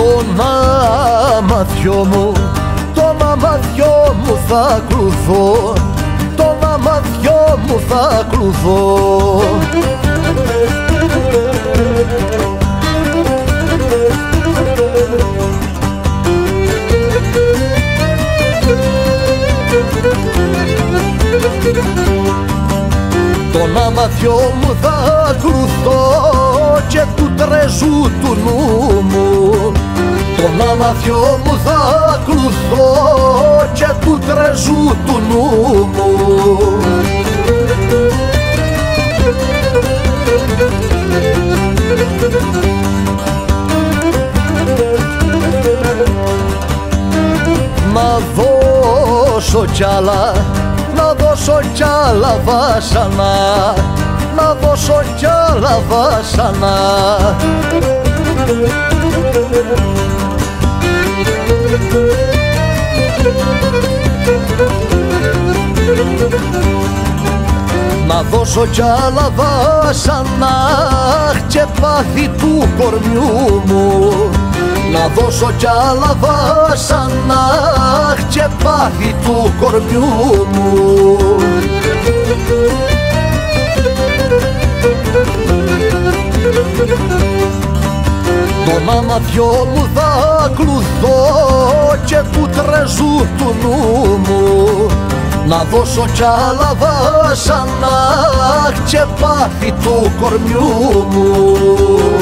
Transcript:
το μαμαθιό μου, το μαμαθιό μου θα κλουθώ, το μαμαθιό μου θα κλουθώ. Το μαμαθιό μου θα κλουθώ και του τρεζού του νου μου, το μαμαθιό μου θα κλουθώ και του τρεζού του νου μου. Να δώσω κι άλλα, να δώσω κι άλλα βάσανα, να δώσω κι άλλα βάσανα. Να δώσω κι άλλα βάσανα, και πάθη του κορμιού μου, να δώσω κι άλλα βάσανα, και πάθη του κορμιού μου. Το μαμαθιό μου θα κλουθώ και του τρεζού του νου μου, να δώσω κι άλλα βάσανα και πάθη του κορμιού μου.